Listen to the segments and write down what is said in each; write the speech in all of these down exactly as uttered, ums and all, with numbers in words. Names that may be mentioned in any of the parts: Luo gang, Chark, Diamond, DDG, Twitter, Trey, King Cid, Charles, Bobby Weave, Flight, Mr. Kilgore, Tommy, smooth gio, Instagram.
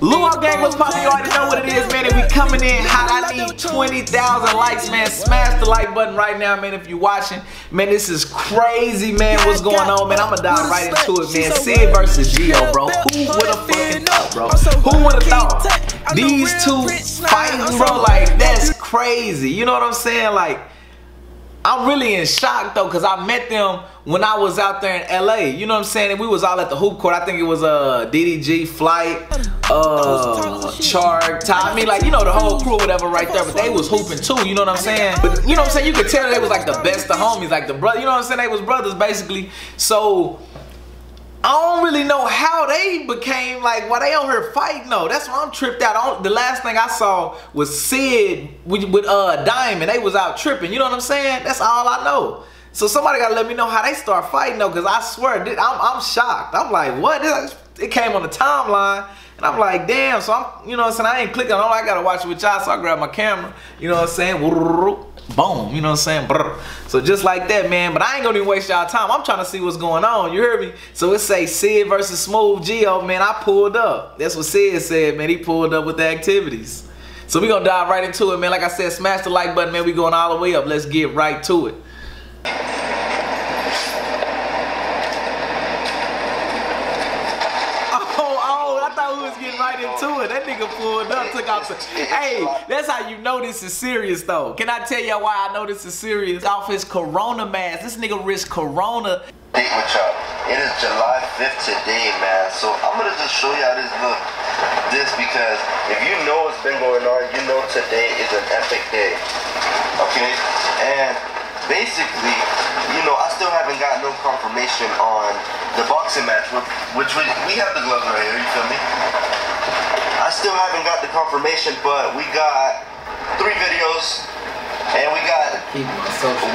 Luo gang, what's poppin'? You already know what it is, man. If we coming in hot, I need twenty thousand likes, man. Smash the like button right now, man, if you're watching. Man, this is crazy, man. What's going on, man? I'ma dive right into it, man. Cid versus Gio, bro. Who would've fucking thought, bro? Who would've thought? These two fighting, bro, like, that's crazy. You know what I'm saying? Like, I'm really in shock, though, because I met them when I was out there in L A. You know what I'm saying? And we was all at the hoop court. I think it was uh, D D G, Flight, uh, Chark, Tommy. Like, you know, the whole crew, whatever, right there. But they was hooping, too. You know what I'm saying? But, you know what I'm saying? You could tell they was, like, the best of homies. Like, the brother. You know what I'm saying? They was brothers, basically. So, I don't really know how they became, like, why they on here fighting, though. That's why I'm tripped out. I the last thing I saw was Cid with, with uh, Diamond. They was out tripping. You know what I'm saying? That's all I know. So somebody got to let me know how they start fighting, though, because I swear, dude, I'm, I'm shocked. I'm like, what? This, it came on the timeline, and I'm like, damn. So, I'm, you know what I'm saying? I ain't clicking on it. I got to watch it with y'all, so I grabbed my camera. You know what I'm saying? Boom, you know what I'm saying? Brr. So just like that, man. But I ain't gonna even waste y'all time. I'm trying to see what's going on. You hear me? So it say Cid versus Smooth Gio, man. I pulled up. That's what Cid said, man. He pulled up with the activities. So we gonna dive right into it, man. Like I said, smash the like button, man. We going all the way up. Let's get right to it. Into it. That nigga pulled up, took out some. Hey, that's how you know this is serious, though. Can I tell y'all why I know this is serious? Off his corona mask. This nigga risked corona. Hey, what's up? It is July fifth today, man. So I'm gonna just show y'all this look. This because if you know what's been going on, you know today is an epic day. Okay? And basically, you know, I still haven't got no confirmation on the boxing match, which we, we have the gloves right here, you feel me? I still haven't got the confirmation, but we got three videos, and we got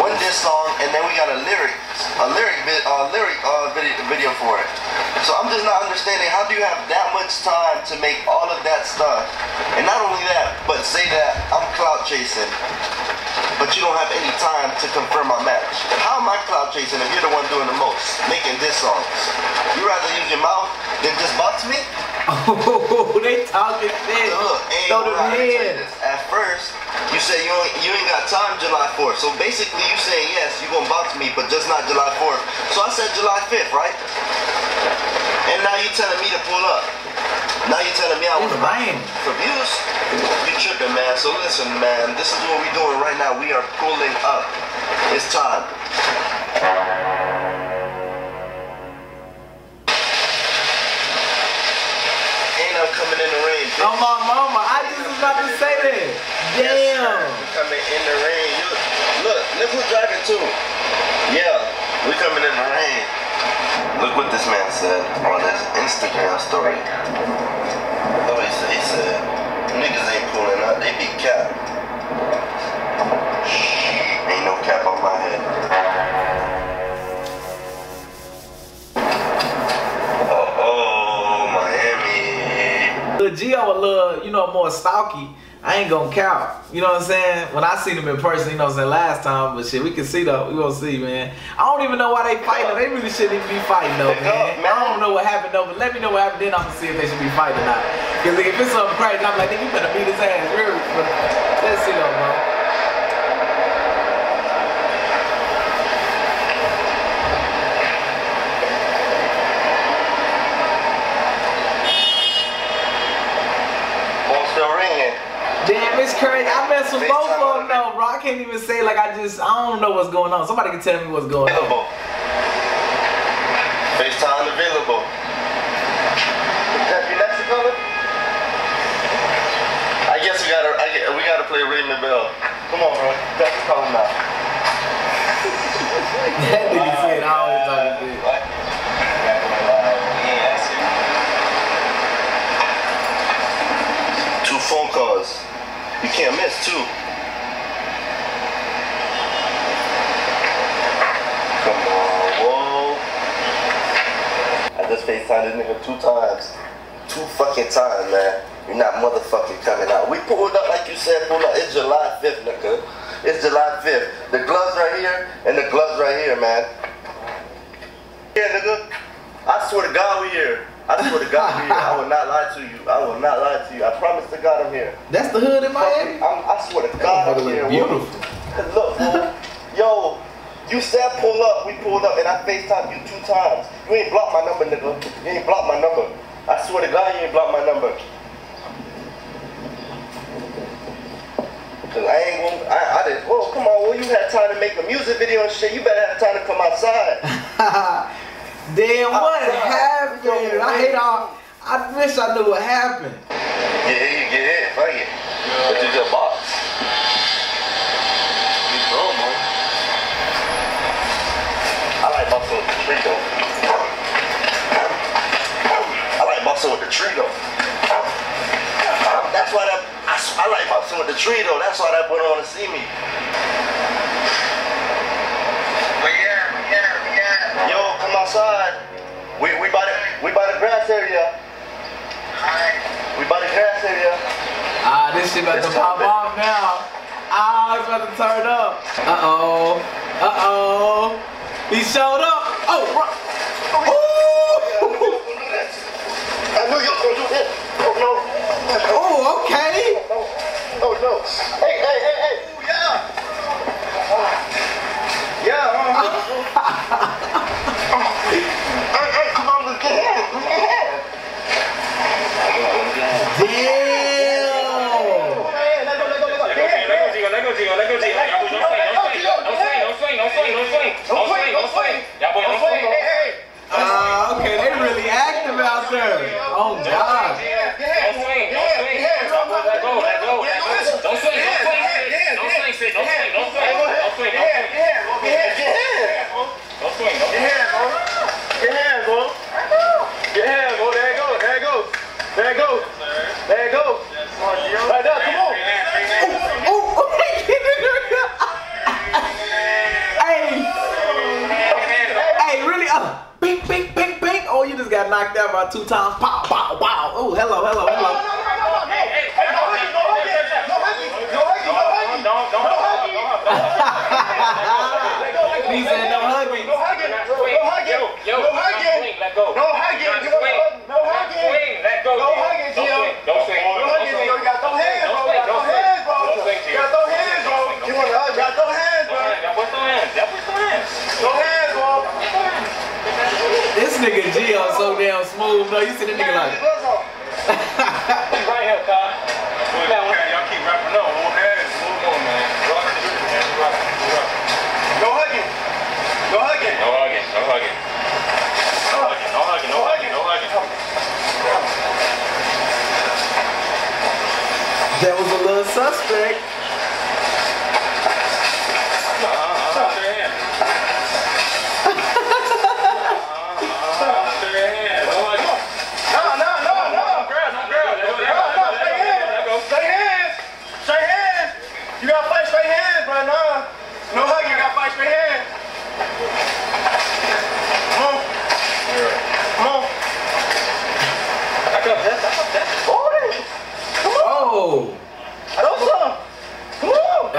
one diss song, and then we got a lyric, a lyric, a lyric uh, video for it. So I'm just not understanding, how do you have that much time to make all of that stuff? And not only that, but say that I'm clout chasing, but you don't have any time to confirm my match. How am I clout chasing if you're the one doing the most, making diss songs? You rather use your mouth than just box me? Oh, they talking shit. Look, throw them hands. At first, you said you ain't, you ain't got time July fourth. So basically, you saying yes, you gonna box me, but just not July fourth. So I said July fifth, right? And now you telling me to pull up. Now you telling me I want to buy for views? You tripping, man. So listen, man. This is what we doing right now. We are pulling up. It's time. Coming in the rain, bitch. Oh my mama, I just was about to say that. Damn. We're coming in the rain. Look, look who's driving too. Yeah, we coming in the rain. Look what this man said on his Instagram story. Oh, he said, he said, niggas ain't pulling out, they be cap. Shh, ain't no cap on my head. Gio a little, you know, more stalky. I ain't gonna count. You know what I'm saying? When I seen him in person, you know what I'm saying, last time, but shit, we can see though. We gonna see, man. I don't even know why they fighting. They really shouldn't even be fighting though, man. I don't know what happened though, but let me know what happened, then I'm gonna see if they should be fighting or not. Cause like, if it's something crazy, I'm like, nigga, you better beat his ass. Really? But let's see though, bro. Damn, it's crazy. I mess with both of them though, bro. I can't even say, like, I just, I don't know what's going on. Somebody can tell me what's going available. on. FaceTime available. Is that your next color? I guess we gotta, I guess we gotta play Raymond Bell. Come on, bro. That's the color now. That nigga said, I always thought he did. Two phone calls. You can't miss too. Come on, whoa. I just FaceTimed this nigga two times. Two fucking times, man. You're not motherfucking coming out. We pulled up like you said, pulled up. It's July fifth, nigga. It's July fifth. The gloves right here and the gloves right here, man. Yeah, nigga. I swear to God, we here. I swear to God, I'm here. I will not lie to you. I will not lie to you. I promise to God, I'm here. That's the hood in Miami. I'm, I swear to God, I'm here. Beautiful. Cause look, bro, yo, you said pull up, we pulled up, and I FaceTimed you two times. You ain't blocked my number, nigga. You ain't blocked my number. I swear to God, you ain't blocked my number. Cause I ain't gonna, I, I didn't, oh, come on, well, you had time to make a music video and shit, you better have time to come outside. Damn, what outside. happened? I hate all, I wish I knew what happened. Yeah, you get it, fuck it. Yeah. But you just box. You throw, man. I like boxing with the tree, though. I like boxing with the tree, though. That's why that. I like boxing with the tree though, that's why that boy don't want to see me. But yeah, yeah, yeah. Yo, come outside. We we by the we by the grass area. Alright. We by the grass area. Ah, this shit about to pop off now. Ah, it's about to turn up. Uh-oh. Uh-oh. He showed up. Oh, bro. Oh, yeah. Ooh. I knew you was gonna do this. Oh no. Oh, okay. Oh no! Hey, hey, hey, hey! Ooh, yeah! Yeah! Um, hey, hey, come on, let's get in! Let's get in! Damn! Let go, let go, let go! Let go, Gio! Let go, Gio! Don't swing! Don't swing! Don't swing! Don't swing! Don't swing! Don't swing! Y'all boy, don't swing! Hey, hey! Ah, okay, they really active out there! Oh God! Don't swing! Don't swing! Let go! Let go! Don't swing, don't swing, don't swing, Sid, don't swing, don't swing, don't swing, don't swing. Don't swing, don't swing. Get here, bro. Get here, bro. Get here, bro. There it goes, there it goes. There it goes. There it goes. Right there, come on. Oh, oh, oh, hey, get in there. Hey. Hey, really, uh, bing, bing, bing, bing. Oh, you just got knocked out by two times. Pow, pow, pow. Oh, hello, hello, hello. He said no hugging. No hugging. No hugging. No hugging. Let go. No hugging. No hugging. Let go. No hugging, Gio. Don't swing. No hugging, Gio. You got no hands, bro. You got no hands, bro. You got no hands, bro. You want to hug? You got no hands, bro. That was no hands. That was no hands. No hands, bro. This nigga Gio so damn smooth, bro. You see the nigga like. He's right here, Kyle. Y'all keep wrapping up. No hands. Move on, man. Rock it. Rock it. Rock it. No hugging. No hugging. No hugging. No hugging. No hugging. No hugging. No hugging. No hugging. That was a little suspect.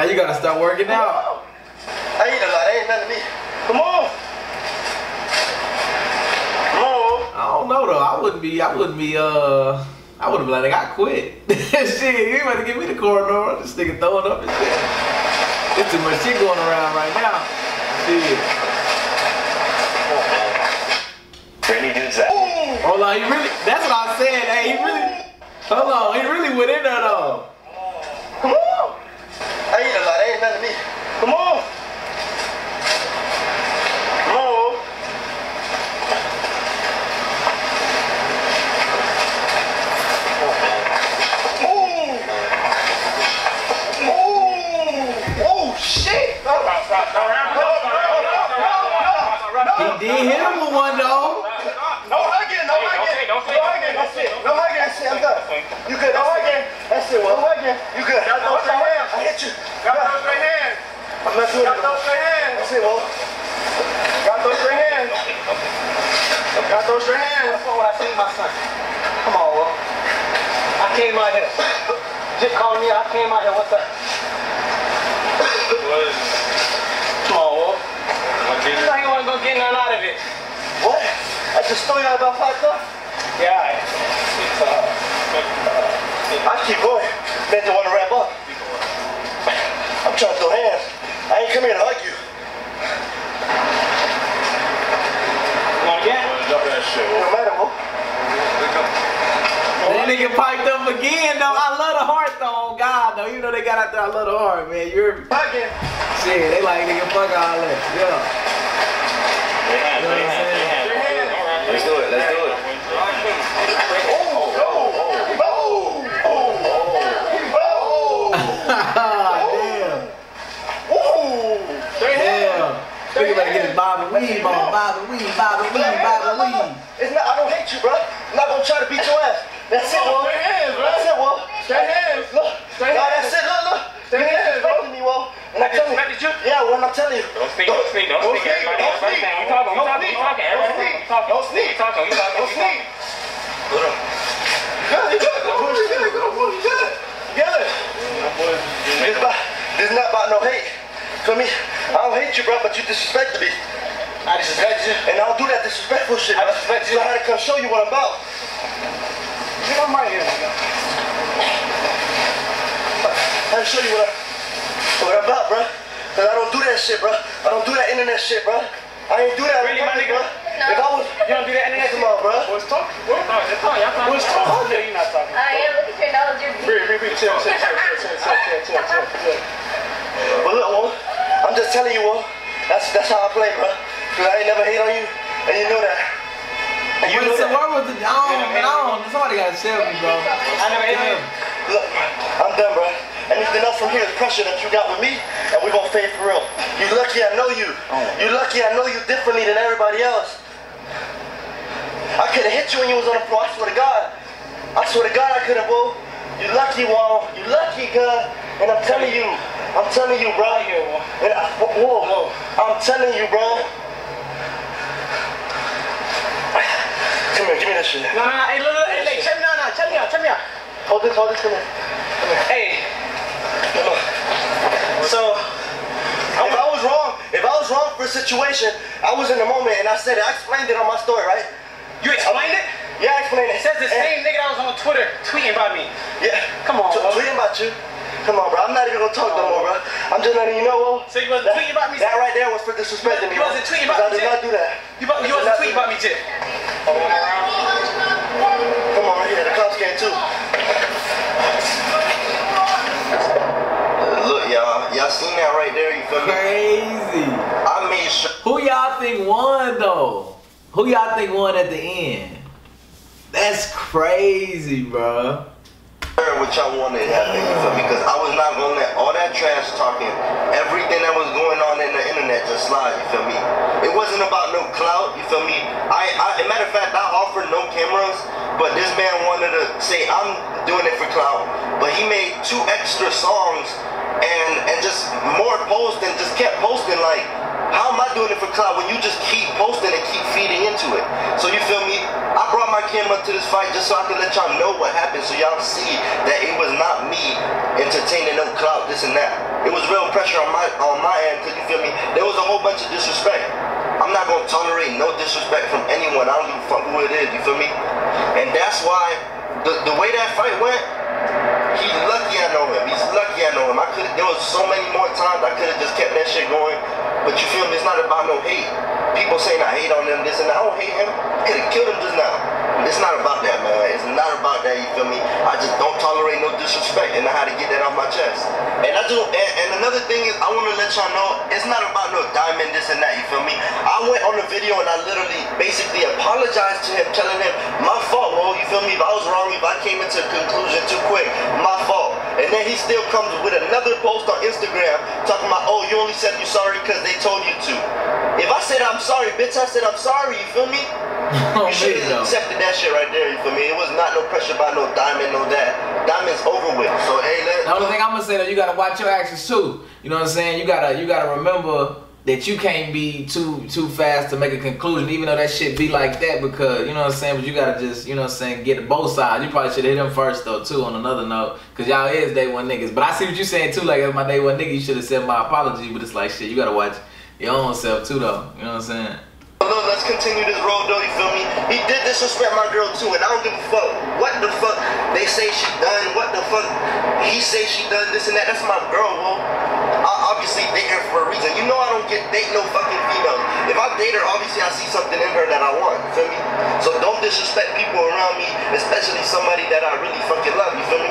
Now you gotta start working out. I eat a lot, that ain't nothing to me. Come on. Come on. I don't know though. I wouldn't be, I wouldn't be, uh, I wouldn't be like, I quit. Shit, you ain't about to give me the corridor. This nigga throwing up and shit. There's too much shit going around right now. Shit. Really do that. Hold on, he really, that's what I said. Hey, he really, hold on, he really went in there though. Come on. I eat a lot, that ain't nothing to me. Come on! Come on! Ooh! Ooh! Oh shit! No, no, no, no, no, no, no. He did hit him with one though. No hugging, no hugging, no hugging, that's it. No hugging, that's it, I'm done. You good, no hugging, that's it, no hugging, you good. I hit you. Got those straight hands. I'm not doing it. Got those straight hands. That's it, bro. Got those straight hands. Got those straight hands. That's what I seen my son. Come on, bro. I came out here. Just called me. I came out here. What's up? Come on, bro. You know you want to go get nothing out of it. What? I just stole you out about five stuff. Yeah, it's, it's uh, uh, actually, boy, that's the one to wrap up. I'm trying to throw hands. I ain't come here to hug you. One again? Drop that shit. No matter what. That nigga piped up again, though. I love the heart, though. Oh, God, though. Even though they got out there, I love the heart, man. You're fucking. Shit, they like nigga fuck all that. Yeah. They have, they have, they have. Let's do it. Let's do it. Oh, oh, oh, oh, oh, oh, oh. Damn. Woo. Damn. Think about getting Bobby Weave on. Bobby Weave, Bobby Weave, Bobby Weave. It's not. I don't hate you, bro. I'm not gonna try to beat your ass. That's it, Wall. That's it, Wall. Straight hands. Look. Straight hands. That's it. Look, look. Straight hands. Respecting me, Wall. And I tell you. Yeah, well, I'm telling you. Don't sneak. Don't sneak. Don't sneak. Don't sneak. You talking? You talking? You talking? Everything. Don't sneak. You talking? You talking? Don't sneak. Good. Good. Good. Good. Good. This is not about no hate. Feel me? I don't hate you, bro, but you disrespected me. I disrespect you, and I don't do that disrespectful shit. I disrespect you. So I had to come show you what I'm about. Get on my ear. I had to show you what, I, what I'm about, bro. Cause I don't do that shit, bro. I don't do that internet shit, bro. I ain't do that. Really, my nigga? No. If I was, you don't do that internet shit, come on, bro. What's talking? What's talking? What's talking? No, you're not talking. Ah, yeah. Look at your nose. You're big. Big, big, chill, chill, chill, chill, chill, chill, chill, chill. But look, one. I'm just telling you, one. That's that's how I play, bro. Cause I ain't never hate on you, and you know that. You know so where was the I don't, man, I don't, somebody got to sell me, bro. I never hit him. Look, I'm done, bro. Anything else from here is pressure that you got with me, and we're going to fade for real. You lucky I know you. You lucky I know you differently than everybody else. I could have hit you when you was on the floor, I swear to God. I swear to God I could have, bro. You lucky, Wong. You lucky, God. And I'm telling you, I'm telling you, bro. And I, whoa, I'm telling you, bro. Come here, give me that shit. No, no, no, hey, look, look, hey, check me out, now, check me out, check me out. Hold this, hold this, come here. Come here. Hey. So, if I was wrong, if I was wrong for a situation, I was in the moment and I said it. I explained it on my story, right? You explained I, it? Yeah, I explained it. It says the and same nigga that was on Twitter tweeting about me. Yeah. Come on, bro. Tweeting about you. Come on, bro. I'm not even gonna talk oh. no more, bro. I'm just letting you know, bro. So you wasn't that, tweeting about me? That right there was for disrespecting me. You wasn't tweeting about me, I did not do that. You, you, you wasn't tweeting about me, Jit. Come on, right here. The cops came too. Look, y'all. Y'all seen that right there? You feel me? Crazy. I mean, sure. Who y'all think won, though? Who y'all think won at the end? That's crazy, bro. What y'all wanted happening, you feel me? Because I was not gonna let all that trash talking, everything that was going on in the internet just slide, you feel me? It wasn't about no clout, you feel me? I, I as a matter of fact, I offered no cameras, but this man wanted to say I'm doing it for clout, but he made two extra songs and and just more posts and just kept posting like, how am I doing it for clout when you just keep posting and keep feeding into it? So you feel me? I brought my camera to this fight just so I can let y'all know what happened, so y'all see that it was not me entertaining no clout, this and that. It was real pressure on my on my end, cause you feel me? There was a whole bunch of disrespect. I'm not gonna tolerate no disrespect from anyone. I don't give a fuck who it is, you feel me? And that's why the the way that fight went, he's lucky I know him. He's lucky I know him. I could there was so many more times I could have just kept that shit going. But you feel me? It's not about no hate. People saying I hate on them, this and that. I don't hate him. I could have killed him just now. It's not about that, man. It's not about that, you feel me? I just don't tolerate no disrespect, and I had to get that off my chest. And I do. And, and another thing is, I want to let y'all know, it's not about no Diamond, this and that, you feel me? I went on the video and I literally basically apologized to him, telling him, my fault, bro, you feel me? If I was wrong, if I came into a conclusion too quick, my fault. And then he still comes with another post on Instagram talking about, oh, you only said you're sorry because they told you to. If I said I'm sorry, bitch, I said I'm sorry, you feel me? Oh, you should have accepted that shit right there, you feel me? It was not no pressure by no Diamond, no that. Diamond's over with. So, hey, let the only thing I'm going to say, though, you got to watch your actions, too. You know what I'm saying? You got to you gotta remember that you can't be too too fast to make a conclusion, even though that shit be like that, because, you know what I'm saying, but you gotta just, you know what I'm saying, get both sides. You probably should have hit him first, though, too, on another note, because y'all is day one niggas. But I see what you saying, too, like, if my day one nigga, you should have said my apology, but it's like, shit, you gotta watch your own self, too, though. You know what I'm saying? let's continue this road though, you feel me? He did disrespect my girl too, and I don't give a fuck what the fuck they say she done, what the fuck he say she done, this and that. That's my girl, bro. I obviously date her for a reason. You know I don't get date no fucking females. If I date her, obviously I see something in her that I want, you feel me? So don't disrespect people around me, especially somebody that I really fucking love, you feel me?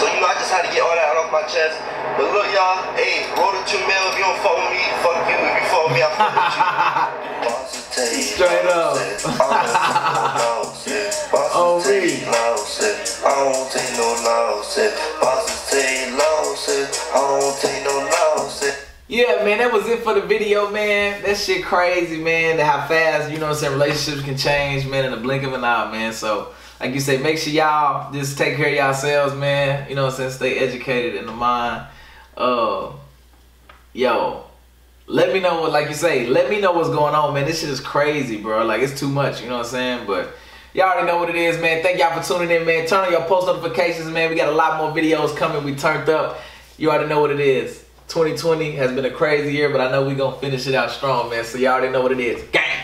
So you know I just had to get all that off my chest. But look, y'all, hey, roll the two mil. If you don't fuck with me, fuck you. If you fuck with me, I fuck with you. Straight up. Oh, really? I don't take no losses. I don't take no losses. Yeah, man, that was it for the video, man. That shit crazy, man. How fast, you know what I'm saying, relationships can change, man, in the blink of an eye, man. So, like you say, make sure y'all just take care of yourselves, man. You know what I'm saying? Stay educated in the mind. Uh, yo, let me know what, like you say, let me know what's going on, man. This shit is crazy, bro. Like, it's too much, you know what I'm saying? But y'all already know what it is, man. Thank y'all for tuning in, man. Turn on your post notifications, man. We got a lot more videos coming. We turned up. You already know what it is. twenty twenty has been a crazy year, but I know we gonna finish it out strong, man. So y'all already know what it is. Gang!